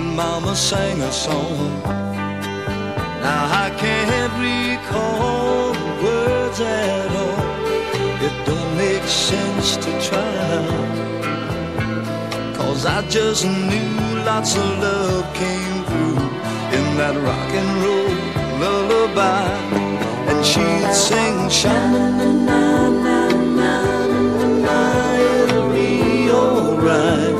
when Mama sang a song. Now I can't recall the words at all. It don't make sense to try, 'cause I just knew lots of love came through in that rock and roll lullaby. And she'd sing sha-na-na-na-na-na-na, it'll be alright.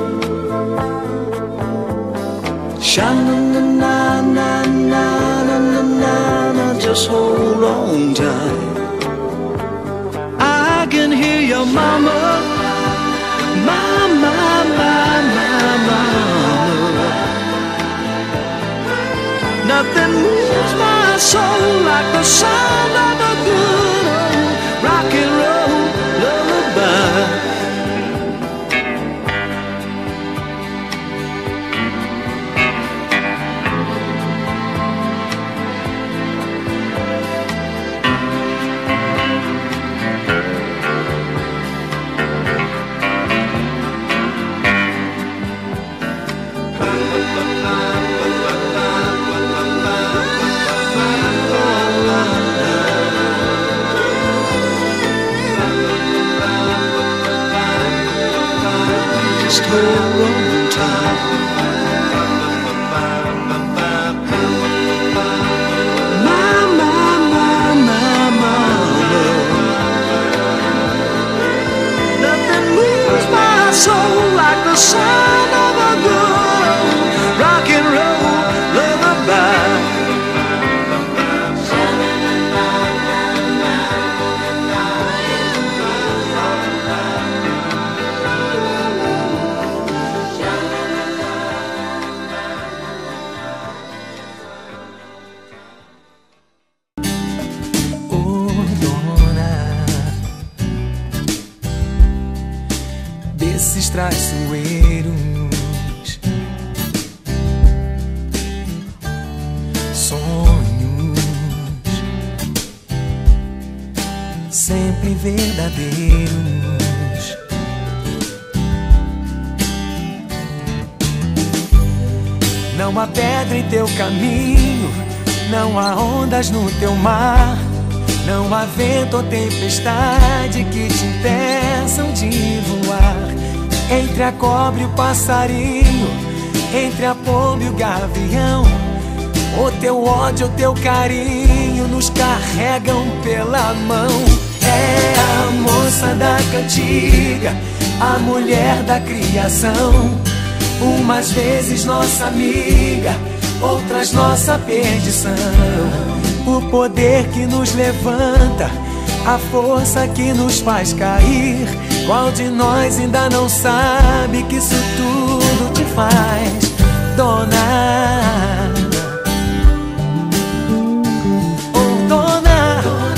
Sha-na-na-na-na-na-na-na-na, just hold on tight. I can hear your mama, mama. Nothing moves my soul like the sound of a good old rock and roll lullaby. Just hold on tight. My, nothing moves my soul like the sound of a good rock and roll traiçoeiros. Sonhos sempre verdadeiros. Não há pedra em teu caminho, não há ondas no teu mar, não há vento ou tempestade que te impeçam de voar. Entre a cobra e o passarinho, entre a pomba e o gavião, o teu ódio, o teu carinho nos carregam pela mão. É a moça da cantiga, a mulher da criação, umas vezes nossa amiga, outras nossa perdição. O poder que nos levanta, a força que nos faz cair. Qual de nós ainda não sabe que isso tudo te faz dona? Oh, dona, yeah, yeah.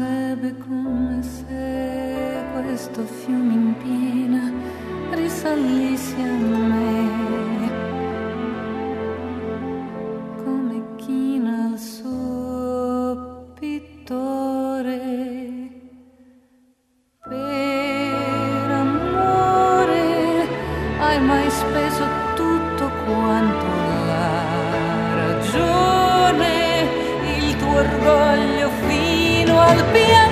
sarebbe come se questo fiume in piena risalisse a me, come china al suo pittore per amore. Hai mai speso tutto quanto la ragione, il tuo orgoglio fino al piano?